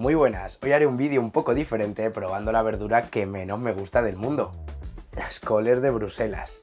Muy buenas, hoy haré un vídeo un poco diferente probando la verdura que menos me gusta del mundo, las coles de Bruselas.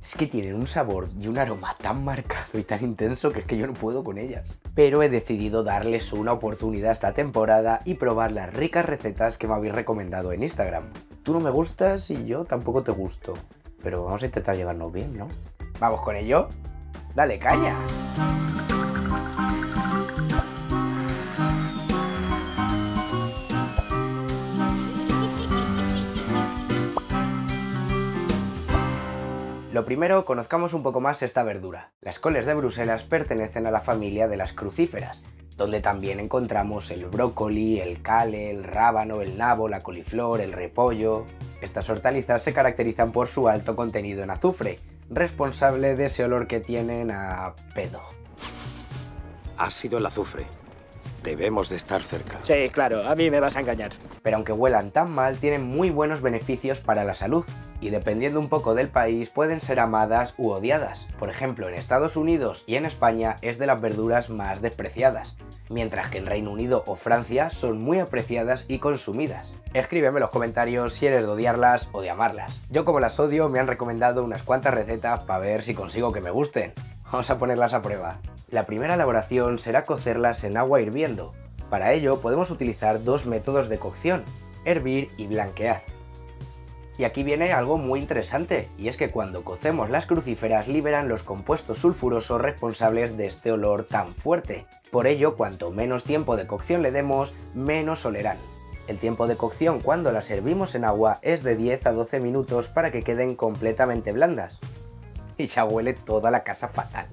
Es que tienen un sabor y un aroma tan marcado y tan intenso que es que yo no puedo con ellas. Pero he decidido darles una oportunidad esta temporada y probar las ricas recetas que me habéis recomendado en Instagram. Tú no me gustas y yo tampoco te gusto, pero vamos a intentar llevarnos bien, ¿no? ¿Vamos con ello? ¡Dale caña! Lo primero, conozcamos un poco más esta verdura. Las coles de Bruselas pertenecen a la familia de las crucíferas, donde también encontramos el brócoli, el kale, el rábano, el nabo, la coliflor, el repollo... Estas hortalizas se caracterizan por su alto contenido en azufre, responsable de ese olor que tienen a pedo. Ha sido el azufre. Debemos de estar cerca. Sí, claro, a mí me vas a engañar. Pero aunque huelan tan mal, tienen muy buenos beneficios para la salud. Y dependiendo un poco del país, pueden ser amadas u odiadas. Por ejemplo, en Estados Unidos y en España es de las verduras más despreciadas, mientras que en Reino Unido o Francia son muy apreciadas y consumidas. Escríbeme en los comentarios si eres de odiarlas o de amarlas. Yo, como las odio, me han recomendado unas cuantas recetas para ver si consigo que me gusten. Vamos a ponerlas a prueba. La primera elaboración será cocerlas en agua hirviendo. Para ello podemos utilizar dos métodos de cocción, hervir y blanquear. Y aquí viene algo muy interesante, y es que cuando cocemos las crucíferas liberan los compuestos sulfurosos responsables de este olor tan fuerte. Por ello, cuanto menos tiempo de cocción le demos, menos olerán. El tiempo de cocción cuando las hervimos en agua es de 10 a 12 minutos para que queden completamente blandas. Y ya huele toda la casa fatal.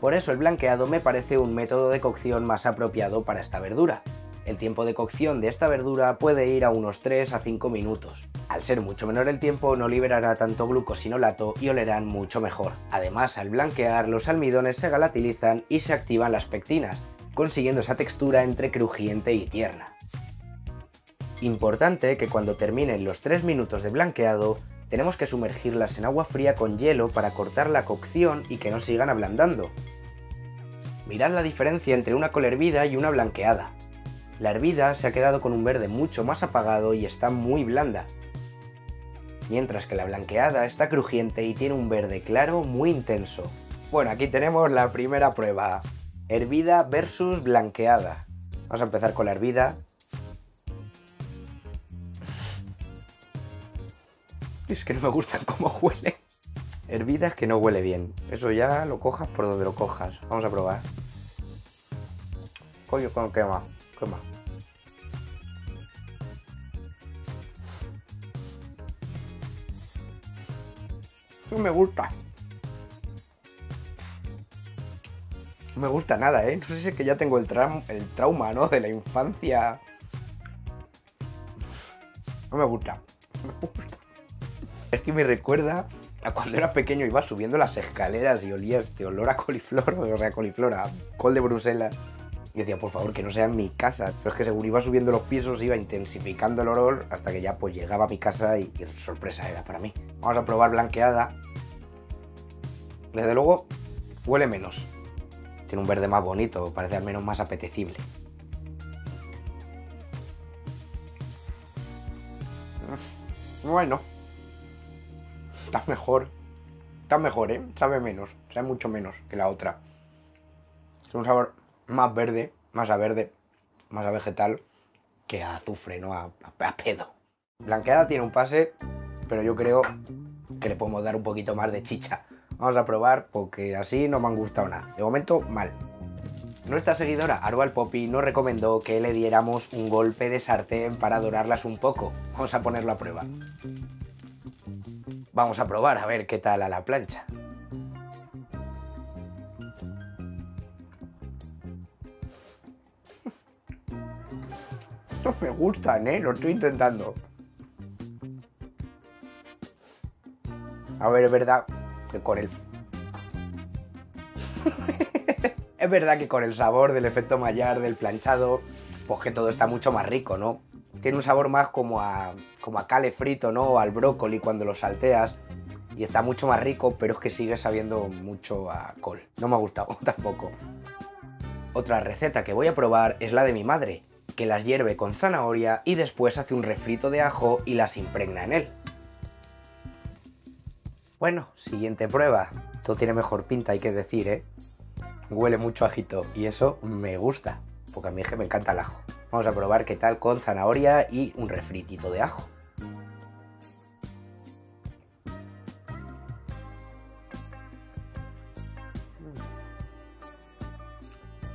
Por eso el blanqueado me parece un método de cocción más apropiado para esta verdura. El tiempo de cocción de esta verdura puede ir a unos 3 a 5 minutos. Al ser mucho menor el tiempo, no liberará tanto glucosinolato y olerán mucho mejor. Además, al blanquear, los almidones se galatilizan y se activan las pectinas, consiguiendo esa textura entre crujiente y tierna. Importante que cuando terminen los 3 minutos de blanqueado, tenemos que sumergirlas en agua fría con hielo para cortar la cocción y que no sigan ablandando. Mirad la diferencia entre una col hervida y una blanqueada. La hervida se ha quedado con un verde mucho más apagado y está muy blanda, mientras que la blanqueada está crujiente y tiene un verde claro muy intenso. Bueno, aquí tenemos la primera prueba. Hervida versus blanqueada. Vamos a empezar con la hervida. Es que no me gustan cómo huele. Hervida es que no huele bien. Eso ya lo cojas por donde lo cojas. Vamos a probar. Coño, con quema. Quema. No me gusta. No me gusta nada, ¿eh? No sé si es que ya tengo el trauma, ¿no? De la infancia. No me gusta. No me gusta. Es que me recuerda a cuando era pequeño, iba subiendo las escaleras y olía este olor a coliflor, o sea, coliflor, a col de Bruselas. Y decía, por favor, que no sea en mi casa. Pero es que seguro iba subiendo los pisos, iba intensificando el olor hasta que ya pues llegaba a mi casa y sorpresa era para mí. Vamos a probar blanqueada. Desde luego, huele menos. Tiene un verde más bonito, parece al menos más apetecible. Bueno. Está mejor. Está mejor, ¿eh? Sabe menos. Sabe mucho menos que la otra. Es un sabor... más verde, más a verde, más a vegetal que a azufre, no a pedo. Blanqueada tiene un pase, pero yo creo que le podemos dar un poquito más de chicha. Vamos a probar porque así no me han gustado nada. De momento, mal. Nuestra seguidora Arbal Popi nos recomendó que le diéramos un golpe de sartén para dorarlas un poco. Vamos a ponerlo a prueba. Vamos a probar a ver qué tal a la plancha. Me gustan, ¿eh? Lo estoy intentando. A ver, es verdad que con el... es verdad que con el sabor del efecto Maillard, del planchado, pues que todo está mucho más rico, ¿no? Tiene un sabor más como a kale frito, ¿no? O al brócoli cuando lo salteas. Y está mucho más rico, pero es que sigue sabiendo mucho a col. No me ha gustado tampoco. Otra receta que voy a probar es la de mi madre. que las hierve con zanahoria y después hace un refrito de ajo y las impregna en él. Bueno, siguiente prueba. Todo tiene mejor pinta, hay que decir, ¿eh? Huele mucho ajito y eso me gusta, porque a mí es que me encanta el ajo. Vamos a probar qué tal con zanahoria y un refritito de ajo.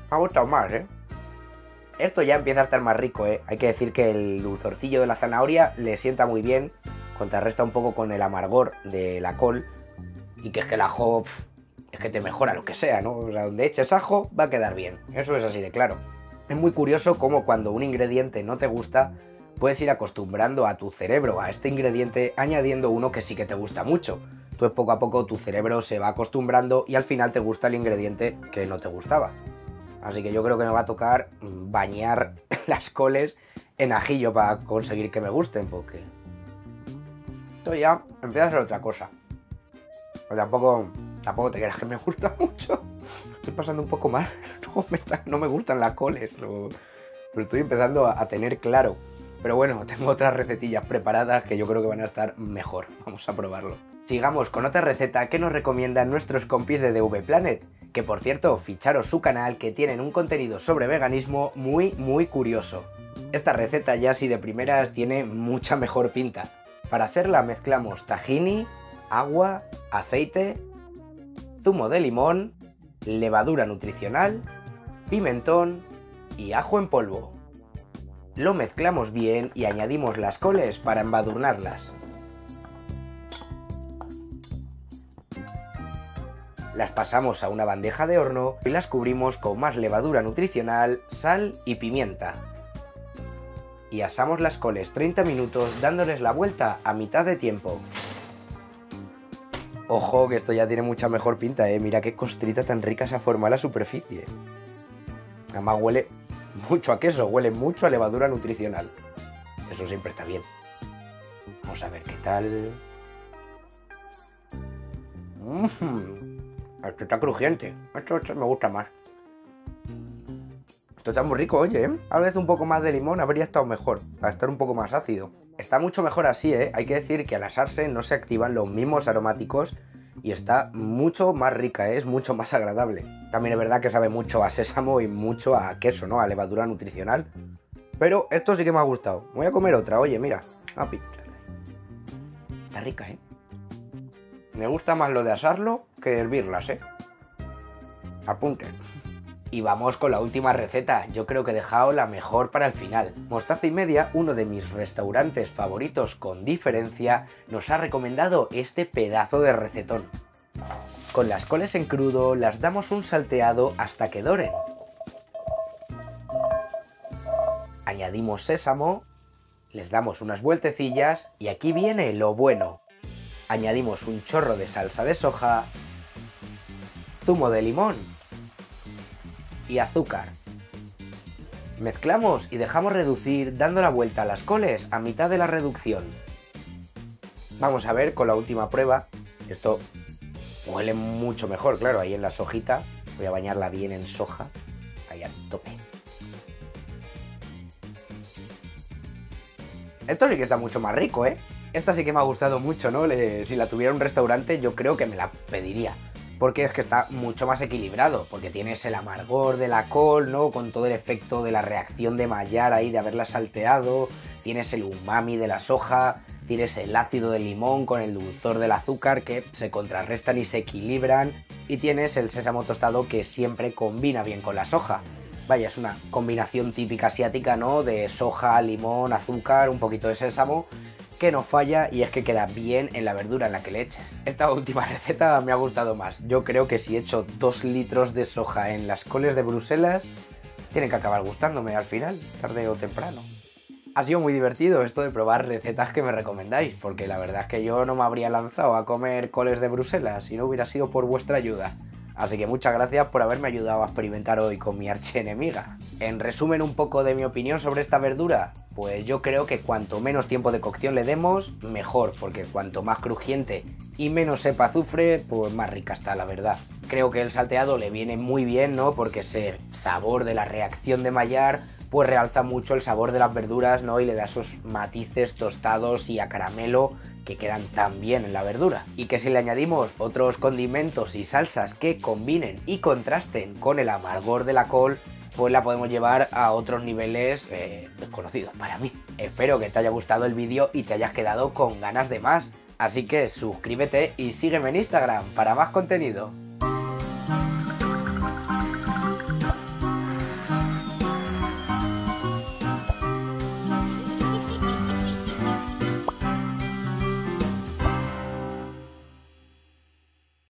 Me ha gustado más, ¿eh? Esto ya empieza a estar más rico, ¿eh? Hay que decir que el dulzorcillo de la zanahoria le sienta muy bien, contrarresta un poco con el amargor de la col, y que es que el ajo, es que te mejora lo que sea, ¿no? O sea, donde eches ajo va a quedar bien, eso es así de claro. Es muy curioso cómo cuando un ingrediente no te gusta, puedes ir acostumbrando a tu cerebro a este ingrediente añadiendo uno que sí que te gusta mucho. Entonces poco a poco tu cerebro se va acostumbrando y al final te gusta el ingrediente que no te gustaba. Así que yo creo que me va a tocar bañar las coles en ajillo para conseguir que me gusten, porque esto ya empieza a ser otra cosa. Pero tampoco te creas que me gusta mucho. Estoy pasando un poco mal. No me gustan las coles. Pero estoy empezando a tener claro. Pero bueno, tengo otras recetillas preparadas que yo creo que van a estar mejor. Vamos a probarlo. Sigamos con otra receta que nos recomiendan nuestros compis de DV Planet, que por cierto, ficharos su canal, que tienen un contenido sobre veganismo muy curioso. Esta receta ya así de primeras tiene mucha mejor pinta. Para hacerla mezclamos tahini, agua, aceite, zumo de limón, levadura nutricional, pimentón y ajo en polvo. Lo mezclamos bien y añadimos las coles para embadurnarlas. Las pasamos a una bandeja de horno y las cubrimos con más levadura nutricional, sal y pimienta. Y asamos las coles 30 minutos dándoles la vuelta a mitad de tiempo. Ojo, que esto ya tiene mucha mejor pinta, ¿eh? Mira qué costrita tan rica se ha formado la superficie. Además huele mucho a queso, huele mucho a levadura nutricional. Eso siempre está bien. Vamos a ver qué tal. Esto está crujiente, esto me gusta más. Esto está muy rico, oye, ¿eh? A veces un poco más de limón habría estado mejor, para estar un poco más ácido. Está mucho mejor así, ¿eh? Hay que decir que al asarse no se activan los mismos aromáticos y está mucho más rica, ¿eh? Es mucho más agradable. También es verdad que sabe mucho a sésamo y mucho a queso, ¿no? A levadura nutricional. Pero esto sí que me ha gustado. Voy a comer otra, oye, mira. Está rica, ¿eh? Me gusta más lo de asarlo que hervirlas, ¿eh? Apunten. Y vamos con la última receta. Yo creo que he dejado la mejor para el final. Mostaza y Media, uno de mis restaurantes favoritos con diferencia, nos ha recomendado este pedazo de recetón. Con las coles en crudo las damos un salteado hasta que doren. Añadimos sésamo, les damos unas vueltecillas y aquí viene lo bueno. Añadimos un chorro de salsa de soja, zumo de limón y azúcar. Mezclamos y dejamos reducir dando la vuelta a las coles a mitad de la reducción. Vamos a ver con la última prueba. Esto huele mucho mejor, claro, ahí en la sojita. Voy a bañarla bien en soja, ahí al tope. Esto sí que está mucho más rico, ¿eh? Esta sí que me ha gustado mucho, ¿no? Si la tuviera un restaurante yo creo que me la pediría. Porque es que está mucho más equilibrado. Porque tienes el amargor de la col, ¿no? Con todo el efecto de la reacción de Maillard ahí, de haberla salteado. Tienes el umami de la soja. Tienes el ácido del limón con el dulzor del azúcar que se contrarrestan y se equilibran. Y tienes el sésamo tostado que siempre combina bien con la soja. Vaya, es una combinación típica asiática, ¿no? De soja, limón, azúcar, un poquito de sésamo, que no falla y es que queda bien en la verdura en la que le eches. Esta última receta me ha gustado más. Yo creo que si echo 2 litros de soja en las coles de Bruselas, tienen que acabar gustándome al final, tarde o temprano. Ha sido muy divertido esto de probar recetas que me recomendáis, porque la verdad es que yo no me habría lanzado a comer coles de Bruselas si no hubiera sido por vuestra ayuda. Así que muchas gracias por haberme ayudado a experimentar hoy con mi archienemiga. En resumen, un poco de mi opinión sobre esta verdura. Pues yo creo que cuanto menos tiempo de cocción le demos, mejor, porque cuanto más crujiente y menos sepa azufre, pues más rica está, la verdad. Creo que el salteado le viene muy bien, ¿no? Porque ese sabor de la reacción de Maillard pues realza mucho el sabor de las verduras, ¿no? Y le da esos matices tostados y a caramelo que quedan tan bien en la verdura. Y que si le añadimos otros condimentos y salsas que combinen y contrasten con el amargor de la col, pues la podemos llevar a otros niveles desconocidos para mí. Espero que te haya gustado el vídeo y te hayas quedado con ganas de más. Así que suscríbete y sígueme en Instagram para más contenido.